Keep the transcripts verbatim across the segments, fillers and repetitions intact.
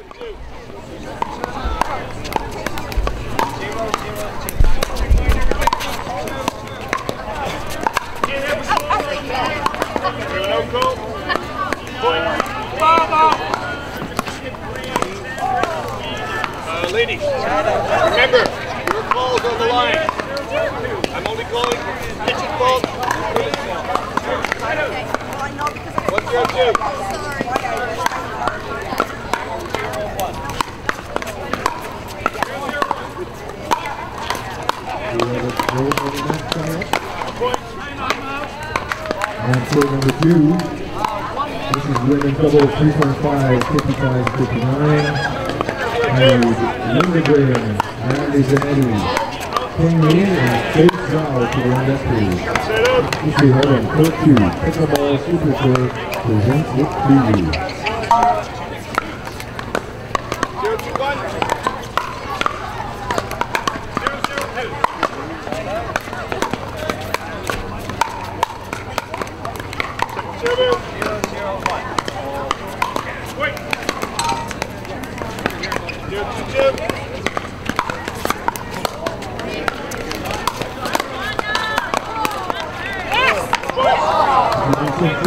Uh, ladies, remember, your call's on the line. I'm only calling pitching balls. What's your two? And so number two, this is women double three point five, fifty-five, fifty-nine. And Linda Graham, Andy Zanetti, Karen Coleman, and Kate Zao to the industry. This we have on court two, Pickleball Superstore presents with preview.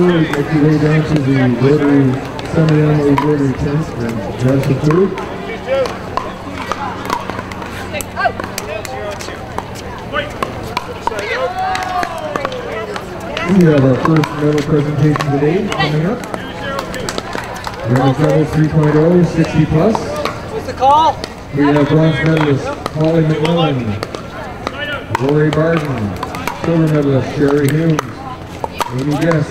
If you lay down to the rotary, semi-annual rotary tents and grab some food. We have our first medal presentation today coming up. Grand final three point oh, sixty plus. What's the call? We have bronze medalist Holly MacLellan, Rory Barden, silver medalist Sherry Humes, Amy Guest,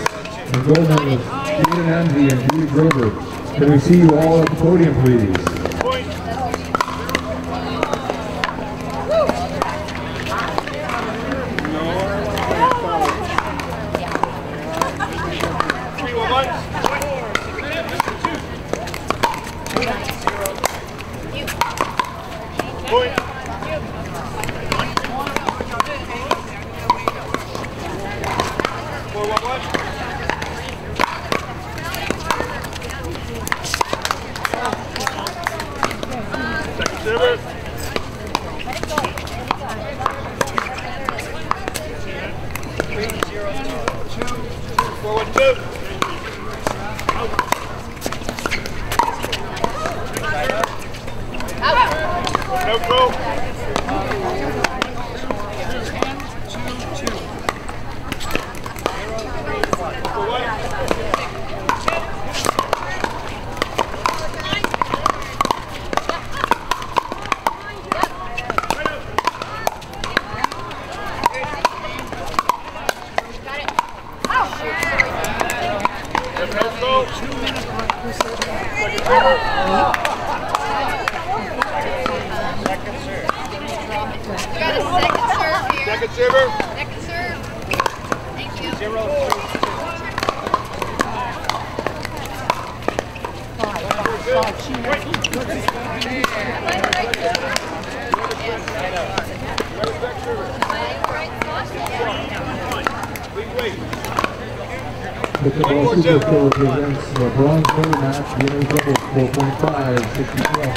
and gold medalist Jaden Andy and Julie Grover. Can we see you all at the podium, please? Point. Point. Four, one, one. Pickleball Superstore presents the bronze medal match, winning doubles four point five, sixty plus.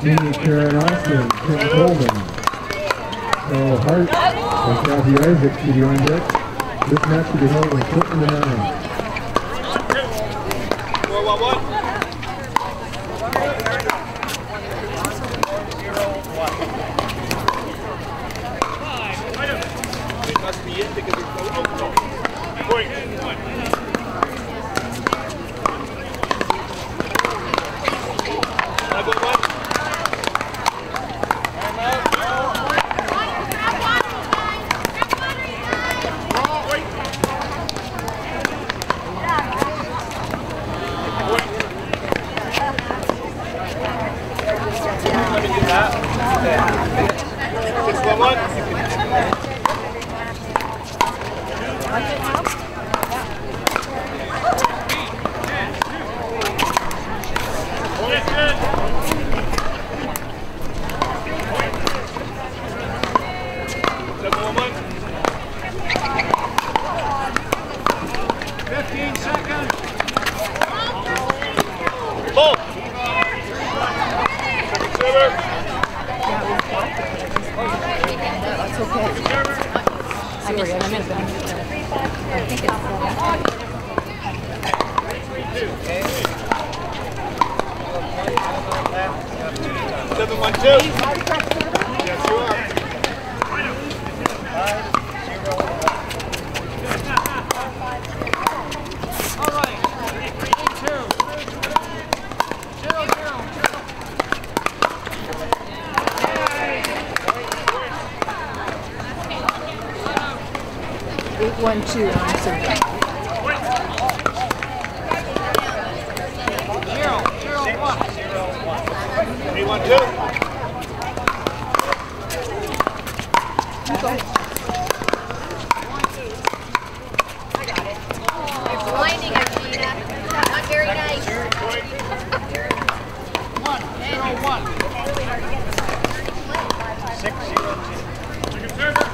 Team Karen Oslin, Karen Coleman, Phil Hart, and Kathy Isaac to the on deck. This match will be held in Clinton, Manning. Six one one. I missed it. I missed it. I think it's seven one two. Yes, you are. One, two, one, two. Okay. Zero, zero, one. Zero, one. Three, one, two. Okay. I got it. You're blinding us, Gina. Not very nice. One, zero, one. Six, zero, two. Second server. Zero,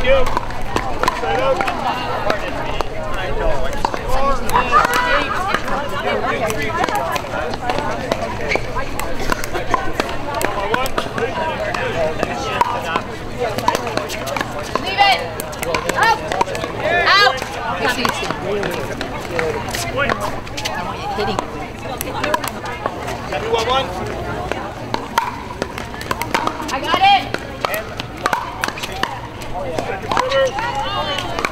Thank you. Side up. I know. I just leave it. Out. Out. I want you hitting. Everyone, one. I got it. One, two. Ball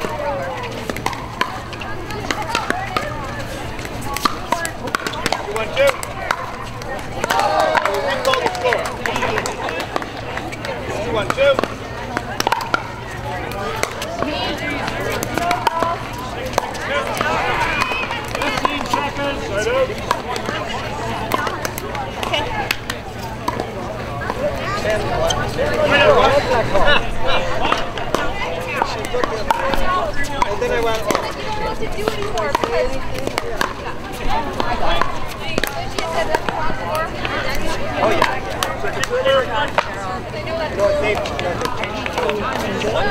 the floor. One, two. Fifteen seconds. Side up. Okay. And then I went. I didn't know what to do anymore. Oh yeah. Three, one. Line up.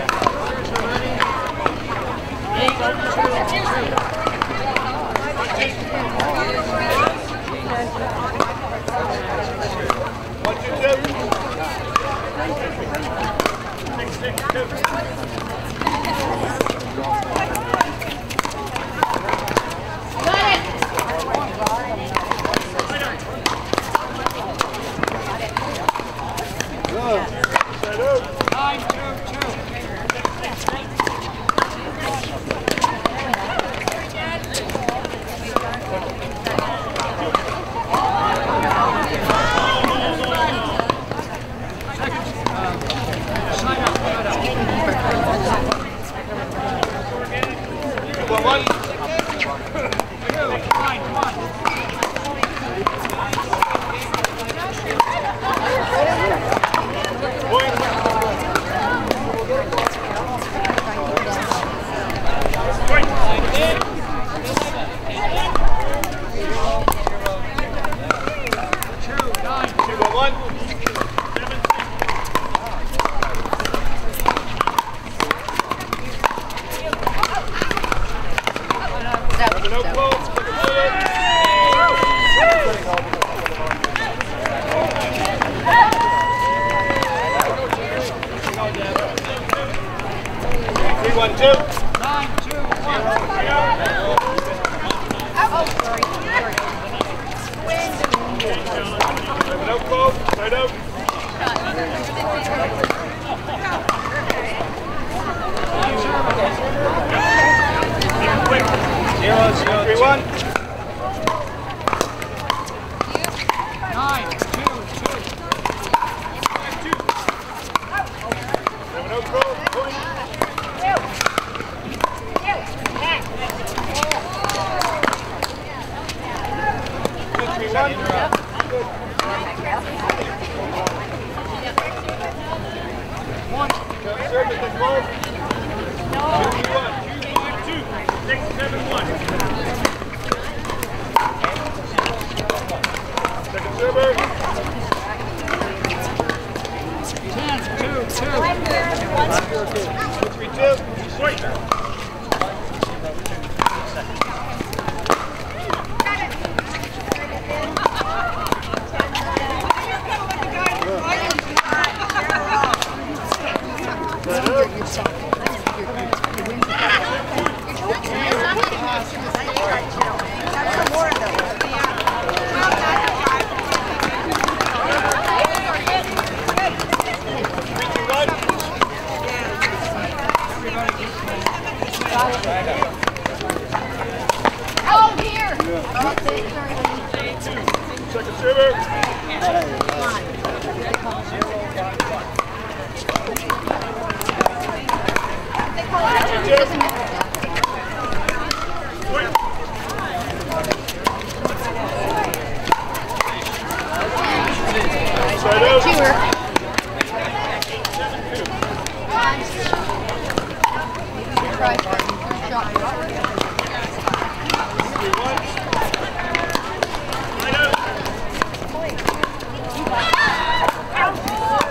Out.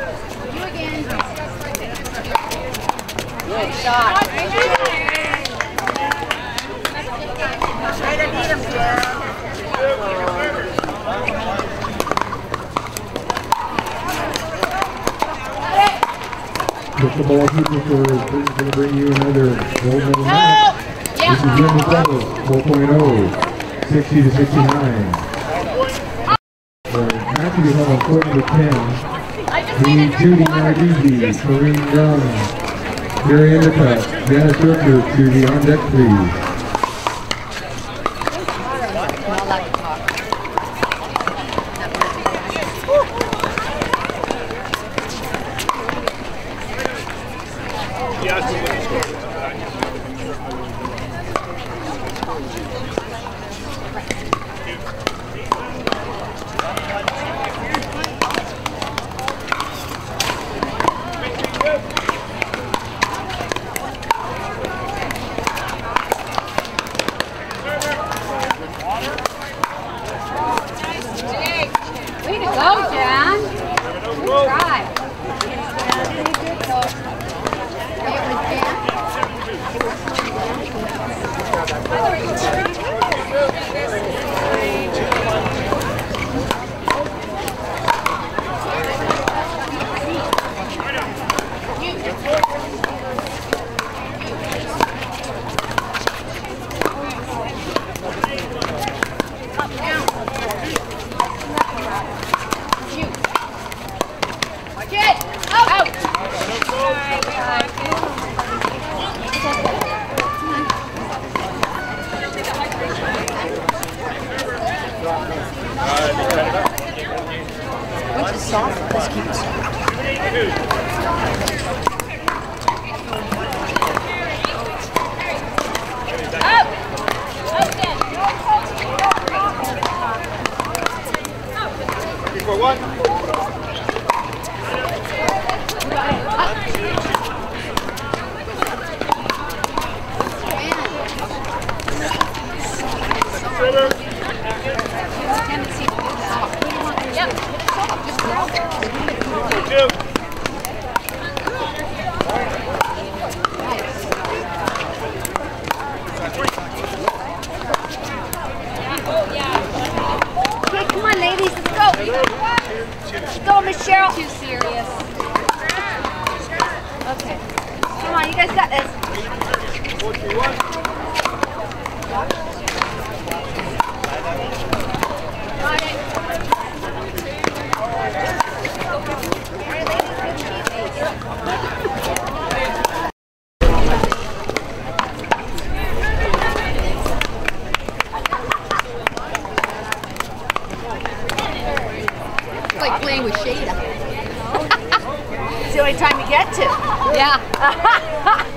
shot. Try to beat him, girl. The ball is going to bring you another gold medal match. This is Jim McClellan, four point oh, sixty to sixty-nine. Matthew is on court number ten. The Judy Maguizzi, Karim Dunn, Gary Andercut, Dana Shurker to the on deck, please. It's the only time you get to. Yeah.